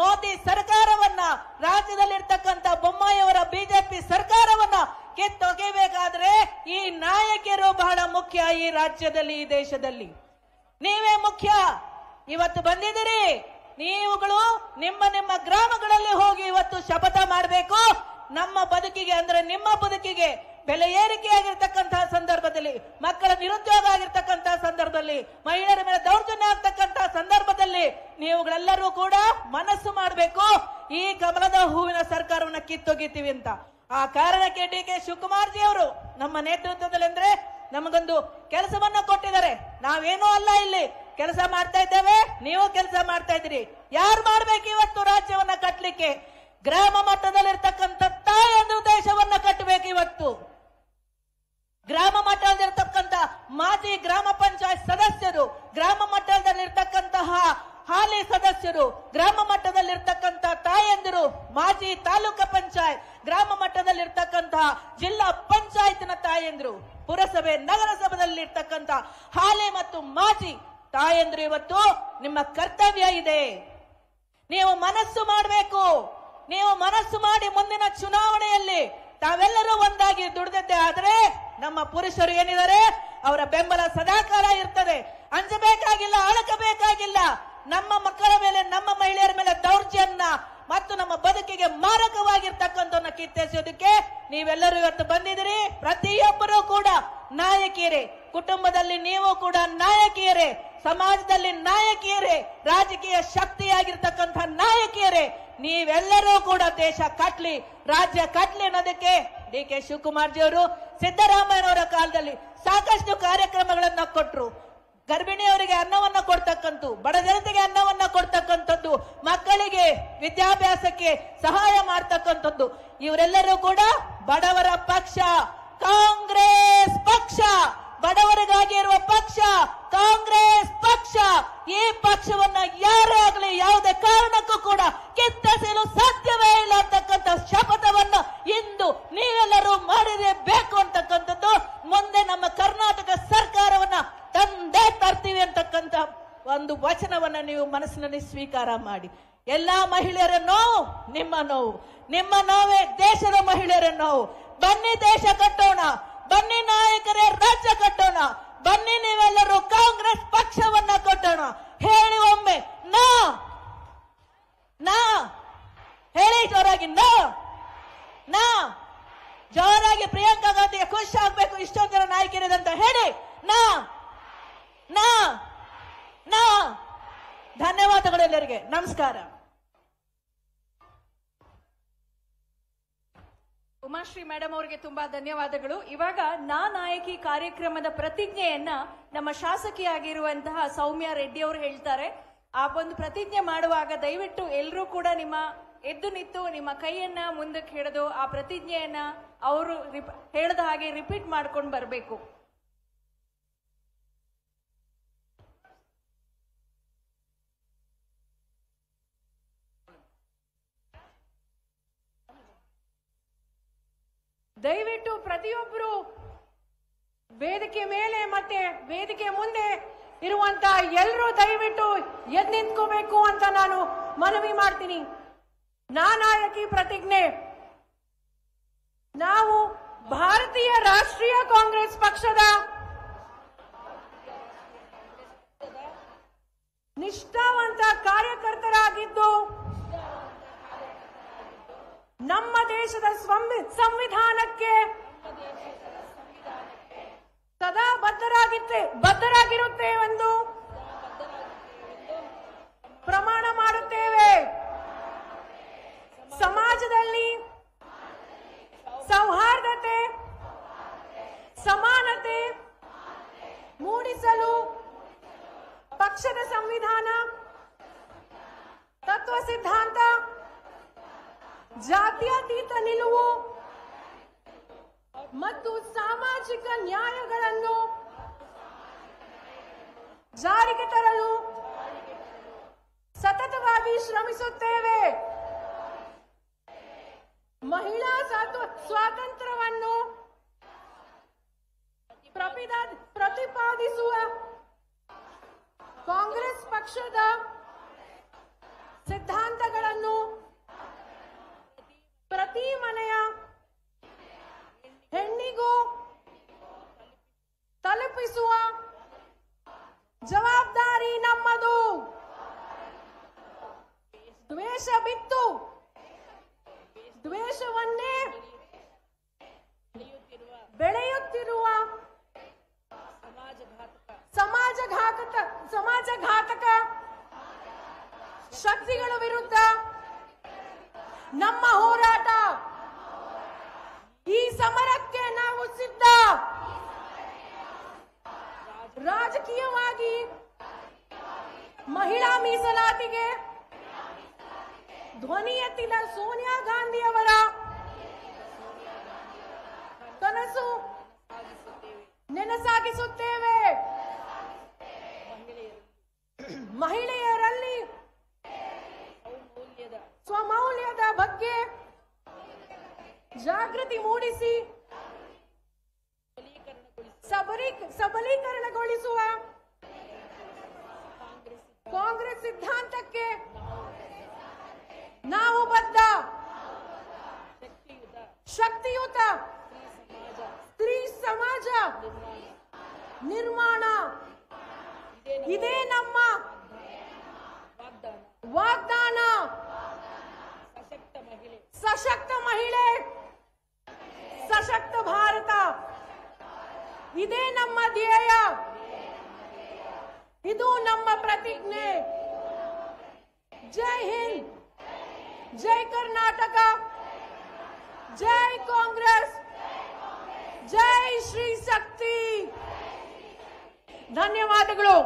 ಮೋದಿ ಸರ್ಕಾರವನ್ನ ರಾಜ್ಯದಲ್ಲಿರ್ತಕ್ಕಂತ ಬೊಮ್ಮಾಯಿಯವರ ಬಿಜೆಪಿ ಸರ್ಕಾರವನ್ನ ಕಿತ್ತೊಗೆಯಬೇಕಾದ್ರೆ ಈ ನಾಯಕರು ಬಹಳ ಮುಖ್ಯ ಈ ರಾಜ್ಯದಲ್ಲಿ ಈ ದೇಶದಲ್ಲಿ ನೀವೇ ಮುಖ್ಯ ಇವತ್ತು ಬಂದಿದ್ದೀರಿ ನೀವುಗಳು ನಿಮ್ಮ ನಿಮ್ಮ ಗ್ರಾಮಗಳಲ್ಲಿ ಹೋಗಿ ಇವತ್ತು ಶಪಥ ಮಾಡಬೇಕು ನಮ್ಮ ಬದುಕಿಗೆ ಅಂದ್ರೆ ನಿಮ್ಮ ಬದುಕಿಗೆ ಬೆಲೆ ಏರಿಕೆ ಆಗಿರತಕ್ಕಂತಹ ಸಂದರ್ಭದಲ್ಲಿ ಮಕ್ಕಳ ನಿರುದ್ಯೋಗ ಆಗಿರತಕ್ಕಂತಹ ಸಂದರ್ಭದಲ್ಲಿ ಮಹಿಳೆಯರ ಮೇಲೆ ದೌರ್ಜನ್ಯ ಆಗತಕ್ಕಂತಹ ಸಂದರ್ಭದಲ್ಲಿ ನೀವುಗಳೆಲ್ಲರೂ ಕೂಡ ಮನಸ್ಸು ಮಾಡಬೇಕು ಈ ಕಮಲದ ಹೂವಿನ ಸರ್ಕಾರವನ್ನ ಕಿತ್ತೊಗಿತೀವಿ ಅಂತ ಆ ಕಾರಣಕ್ಕೆ ಡಿಕೆ ಶಿವಕುಮಾರ್ ಜಿ ಅವರು ನಮ್ಮ ನೇತೃತ್ವದಲ್ಲಿ ಅಂದ್ರೆ ನಮಗೊಂದು ಕೆಲಸವನ್ನ ಕೊಟ್ಟಿದ್ದಾರೆ ನಾವೇನೂ ಅಲ್ಲ ಇಲ್ಲಿ ಕೆಲಸ ಮಾಡ್ತಾ ಇದ್ದೇವೆ ನೀವು ಕೆಲಸ ಮಾಡ್ತಾ ಇದ್ದೀರಿ ಯಾರು ಮಾಡ್ಬೇಕು ಇವತ್ತು ರಾಜ್ಯವನ್ನ ಕಟ್ಟಲಿಕ್ಕೆ ಗ್ರಾಮ ಮಟ್ಟದಲ್ಲಿರ್ತಕ್ಕಂಥ ಒಂದು ದೇಶವನ್ನ ಕಟ್ಟಬೇಕು ಇವತ್ತು ಗ್ರಾಮ ಮಟ್ಟದಲ್ಲಿರ್ತಕ್ಕಂಥ ಮಾಜಿ ಗ್ರಾಮ ಪಂಚಾಯತ್ ಸದಸ್ಯರು ಗ್ರಾಮ ಮಟ್ಟದಲ್ಲಿರ್ತಕ್ಕಂತಹ ಹಾಲಿ ಸದಸ್ಯರು ಗ್ರಾಮ ಮಟ್ಟದಲ್ಲಿರ್ತಕ್ಕಂಥ ತಾಯಂದಿರು ಮಾಜಿ ತಾಲೂಕು ಪಂಚಾಯತ್ ಗ್ರಾಮ ಮಟ್ಟದಲ್ಲಿರ್ತಕ್ಕಂತಹ ಜಿಲ್ಲಾ ಪಂಚಾಯತ್ನ ತಾಯಂದಿರು ಪುರಸಭೆ ನಗರಸಭೆದಲ್ಲಿರ್ತಕ್ಕಂಥ ಹಾಲಿ ಮತ್ತು ಮಾಜಿ ತಾಯಂದಿರು ಇವತ್ತು ನಿಮ್ಮ ಕರ್ತವ್ಯ ಇದೆ ನೀವು ಮನಸ್ಸು ಮಾಡಬೇಕು ನೀವು ಮನಸ್ಸು ಮಾಡಿ ಮುಂದಿನ ಚುನಾವಣೆಯಲ್ಲಿ ತಾವೆಲ್ಲರೂ ಒಂದಾಗಿ ದುಡಿದಿದ್ದೆ ಆದ್ರೆ ನಮ್ಮ ಪುರುಷರು ಏನಿದ್ದಾರೆ ಅವರ ಬೆಂಬಲ ಸದಾಕಾಲ ಇರ್ತದೆ ಅಂಜಬೇಕಾಗಿಲ್ಲ ಅಳಕಬೇಕಾಗಿಲ್ಲ ನಮ್ಮ ಮಕ್ಕಳ ಮೇಲೆ ನಮ್ಮ ಮಹಿಳೆಯರ ಮೇಲೆ ದೌರ್ಜನ್ಯ ಮತ್ತು ನಮ್ಮ ಬದುಕಿಗೆ ಮಾರಕವಾಗಿರ್ತಕ್ಕಂಥವನ್ನ ಕಿತ್ತೆಸೋದಕ್ಕೆ ನೀವೆಲ್ಲರೂ ಇವತ್ತು ಬಂದಿದ್ದೀರಿ ಪ್ರತಿಯೊಬ್ಬರೂ ಕೂಡ ನಾಯಕಿಯರೇ ಕುಟುಂಬದಲ್ಲಿ ನೀವು ಕೂಡ ನಾಯಕಿಯರೇ ಸಮಾಜದಲ್ಲಿ ನಾಯಕಿಯರೇ ರಾಜಕೀಯ ಶಕ್ತಿಯಾಗಿರ್ತಕ್ಕಂಥ ನಾಯಕಿಯರೇ ನೀವೆಲ್ಲರೂ ಕೂಡ ದೇಶ ಕಟ್ಲಿ ರಾಜ್ಯ ಕಟ್ಲಿ ಅನ್ನೋದಕ್ಕೆ ಡಿ ಕೆ ಶಿವಕುಮಾರ್ ಜಿ ಅವರು ಸಿದ್ದರಾಮಯ್ಯನವರ ಕಾಲದಲ್ಲಿ ಸಾಕಷ್ಟು ಕಾರ್ಯಕ್ರಮಗಳನ್ನ ಕೊಟ್ಟರು ಗರ್ಭಿಣಿಯವರಿಗೆ ಅನ್ನವನ್ನ ಕೊಡ್ತಕ್ಕಂಥ ಬಡ ಜನತೆಗೆ ಅನ್ನವನ್ನ ಕೊಡ್ತಕ್ಕಂಥದ್ದು ಮಕ್ಕಳಿಗೆ ವಿದ್ಯಾಭ್ಯಾಸಕ್ಕೆ ಸಹಾಯ ಮಾಡ್ತಕ್ಕಂಥದ್ದು ಇವರೆಲ್ಲರೂ ಕೂಡ ಬಡವರ ಪಕ್ಷ ಕಾಂಗ್ರೆಸ್ ಪಕ್ಷ ಬಡವರಿಗಾಗಿ ಇರುವ ಪಕ್ಷ ಕಾಂಗ್ರೆಸ್ ಪಕ್ಷ ಈ ಪಕ್ಷವನ್ನ ಯಾರೇ ಆಗಲಿ ಯಾವುದೇ ಕಾರಣಕ್ಕೂ ಕೂಡ ಕಿತ್ತೆಸೆಯಲು ಸಾಧ್ಯವೇ ಇಲ್ಲ ಅಂತಕ್ಕಂಥ ಶಪಥವನ್ನ ಇಂದು ನೀವೆಲ್ಲರೂ ಮಾಡಿರಬೇಕು ಅಂತಕ್ಕಂಥದ್ದು ಮುಂದೆ ನಮ್ಮ ಕರ್ನಾಟಕ ಸರ್ಕಾರವನ್ನ ತಂದೆ ತರ್ತೀವಿ ಅಂತಕ್ಕಂಥ ಒಂದು ವಚನವನ್ನ ನೀವು ಮನಸ್ಸಿನಲ್ಲಿ ಸ್ವೀಕಾರ ಮಾಡಿ ಎಲ್ಲಾ ಮಹಿಳೆಯರ ನೋವು ನಿಮ್ಮ ನೋವು ನಿಮ್ಮ ನೋವೇ ದೇಶದ ಮಹಿಳೆಯರ ನೋವು ಬನ್ನಿ ದೇಶ ಕಟ್ಟೋಣ ಬನ್ನಿ ನಾಯಕರೇ ರಾಜ್ಯ ಕಟ್ಟೋಣ ಬನ್ನಿ ನೀವೆಲ್ಲರೂ ಕಾಂಗ್ರೆಸ್ ಪಕ್ಷವನ್ನ ಕಟ್ಟೋಣ ಹೇಳಿ ಒಮ್ಮೆ ನಾ ನಾ ಹೇಳಿ ಜೋರಾಗಿ ನಾ ನಾ ಜೋರಾಗಿ ಪ್ರಿಯಾಂಕಾ ಗಾಂಧಿಗೆ ಖುಷಿ ಆಗ್ಬೇಕು ಇಷ್ಟೊಂದು ಜನ ನಾಯಕರಿದಂತ ಹೇಳಿ ನಾ ನಾ ನಾ ಧನ್ಯವಾದಗಳೆಲ್ಲರಿಗೆ ನಮಸ್ಕಾರ ಉಮಾಶ್ರೀ ಮೇಡಮ್ ಅವರಿಗೆ ತುಂಬಾ ಧನ್ಯವಾದಗಳು ಇವಾಗ ನಾಯಕಿ ಕಾರ್ಯಕ್ರಮದ ಪ್ರತಿಜ್ಞೆಯನ್ನ ನಮ್ಮ ಶಾಸಕಿಯಾಗಿರುವಂತಹ ಸೌಮ್ಯ ರೆಡ್ಡಿ ಅವರು ಹೇಳ್ತಾರೆ ಆ ಒಂದು ಪ್ರತಿಜ್ಞೆ ಮಾಡುವಾಗ ದಯವಿಟ್ಟು ಎಲ್ಲರೂ ಕೂಡ ನಿಮ್ಮ ಎದ್ದು ನಿಂತು ನಿಮ್ಮ ಕೈಯನ್ನ ಮುಂದಕ್ಕೆ ಹಿಡಿದು ಆ ಪ್ರತಿಜ್ಞೆಯನ್ನ ಅವರು ಹೇಳಿದ ಹಾಗೆ ರಿಪೀಟ್ ಮಾಡ್ಕೊಂಡು ಬರಬೇಕು ದಯವಿಟ್ಟು ಪ್ರತಿಯೊಬ್ಬರು ವೇದಿಕೆ ಮೇಲೆ ಮತ್ತೆ ವೇದಿಕೆ ಮುಂದೆ ಇರುವಂತ ಎಲ್ಲರೂ ದಯವಿಟ್ಟು ಎದ್ದು ನಿಂತ್ಕೋಬೇಕು ಅಂತ ನಾನು ಮನವಿ ಮಾಡ್ತೀನಿ ನಾಯಕಿ ಪ್ರತಿಜ್ಞೆ ನಾವು ಭಾರತೀಯ ರಾಷ್ಟ್ರೀಯ ಕಾಂಗ್ರೆಸ್ ಪಕ್ಷದ ನಿಷ್ಠಾವಂತ ಕಾರ್ಯಕರ್ತರಾಗಿದ್ದು ನಮ್ಮ ದೇಶದ ಸಂವಿಧಾನಕ್ಕೆ ಸದಾ ಬದ್ಧರಾಗಿರುತ್ತೇವೆಂದು ಪ್ರಮಾಣ ಮಾಡುತ್ತೇವೆ ಸಮಾಜದಲ್ಲಿ ಸೌಹಾರ್ದತೆ ಸಮಾನತೆ ಮೂಡಿಸಲು ಪಕ್ಷದ ಸಂವಿಧಾನ ತತ್ವ ಸಿದ್ಧಾಂತ ಜಾತ್ಯತೀತ ನಿಲುವು ಮತ್ತು ಸಾಮಾಜಿಕ ನ್ಯಾಯಗಳನ್ನು ಜಾರಿಗೆ ತರಲು ಸತತವಾಗಿ ಶ್ರಮಿಸುತ್ತೇವೆ ಮಹಿಳಾ ಸ್ವಾತಂತ್ರ್ಯವನ್ನು ಪ್ರತಿಪಾದಿಸುವ ಕಾಂಗ್ರೆಸ್ ಪಕ್ಷದ ಸಿದ್ಧಾಂತಗಳನ್ನು ದೇಶ ಬಿಟ್ಟು ದ್ವೇಷವನ್ನೇ ಬೆಳೆಯುತ್ತಿರುವ ಸಮಾಜಘಾತಕ ಶಕ್ತಿಗಳ ವಿರುದ್ಧ ನಮ್ಮ ಹೋರಾಟ, ಈ ಸಮರಕ್ಕೆ ನಾವು ಸಿದ್ಧ. ರಾಜಕೀಯವಾಗಿ ಮಹಿಳಾ ಮೀಸಲಾತಿಗೆ ಧ್ವನಿ ಎತ್ತಿದ ಸೋನಿಯಾ ಗಾಂಧಿ ಅವರ ಕನಸು ನೆನಸಾಗಿಸುತ್ತೇವೆ. ಮಹಿಳೆಯರಲ್ಲಿ ಸ್ವಮೌಲ್ಯದ ಬಗ್ಗೆ ಜಾಗೃತಿ ಮೂಡಿಸಿ सबलीकरणಗೊಳಿಸುವ ಕಾಂಗ್ರೆಸ್ ಸಿದ್ಧಾಂತಕ್ಕೆ ನಾವು ಬದ್ಧ. ಶಕ್ತಿಯುತ ಸ್ತ್ರೀ ಸಮಾಜ ನಿರ್ಮಾಣ ಇದೇ ನಮ್ಮ ವಾಗ್ದಾನ. ಸಶಕ್ತ ಮಹಿಳೆ, ಸಶಕ್ತ ಭಾರತ ಇದೇ ನಮ್ಮ ಧ್ಯೇಯ, ಇದು ನಮ್ಮ ಪ್ರತಿಜ್ಞೆ. ಜೈ ಹಿಂದ್, ಜೈ ಕರ್ನಾಟಕ, ಜೈ ಕಾಂಗ್ರೆಸ್, ಜೈ ಶ್ರೀ ಶಕ್ತಿ. ಧನ್ಯವಾದಗಳು.